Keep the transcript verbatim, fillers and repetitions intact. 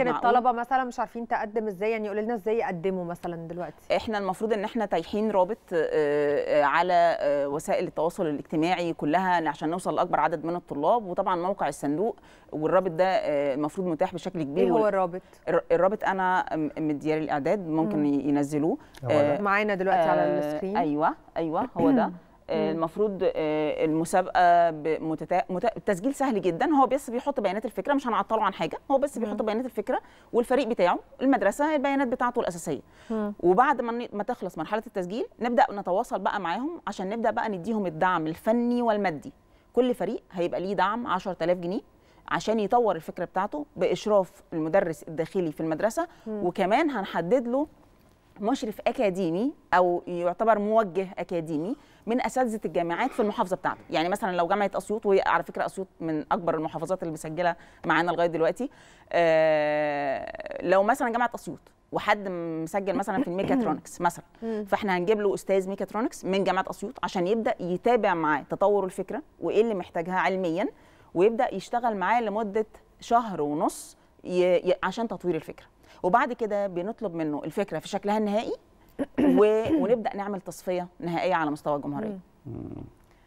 ممكن الطلبه مثلا مش عارفين تقدم ازاي، يعني قولي لنا ازاي يقدموا مثلا دلوقتي؟ احنا المفروض ان احنا تايحين رابط على وسائل التواصل الاجتماعي كلها عشان نوصل لاكبر عدد من الطلاب، وطبعا موقع الصندوق، والرابط ده المفروض متاح بشكل كبير. ايه هو الرابط؟ الرابط انا مديار الاعداد ممكن مم. ينزلوه آه معانا دلوقتي آه على السكرين. ايوه ايوه هو ده. المفروض المسابقه متتا... مت... التسجيل سهل جدا، هو بس بيحط بيانات الفكره، مش هنعطله عن حاجه، هو بس بيحط بيانات الفكره والفريق بتاعه، المدرسه البيانات بتاعته الاساسيه. وبعد ما ما تخلص مرحله التسجيل نبدا نتواصل بقى معاهم عشان نبدا بقى نديهم الدعم الفني والمادي. كل فريق هيبقى ليه دعم عشرة آلاف جنيه عشان يطور الفكره بتاعته باشراف المدرس الداخلي في المدرسه، وكمان هنحدد له مشرف اكاديمي او يعتبر موجه اكاديمي من اساتذه الجامعات في المحافظه بتاعته. يعني مثلا لو جامعه اسيوط، وهي على فكره اسيوط من اكبر المحافظات اللي مسجله معانا لغايه دلوقتي، آه لو مثلا جامعه اسيوط وحد مسجل مثلا في الميكاترونكس مثلا، فاحنا هنجيب له استاذ ميكاترونكس من جامعه اسيوط عشان يبدا يتابع معاه تطور الفكره وايه اللي محتاجها علميا، ويبدا يشتغل معاه لمده شهر ونص ي... عشان تطوير الفكره. وبعد كده بنطلب منه الفكره في شكلها النهائي، ونبدا نعمل تصفيه نهائيه على مستوى الجمهوريه.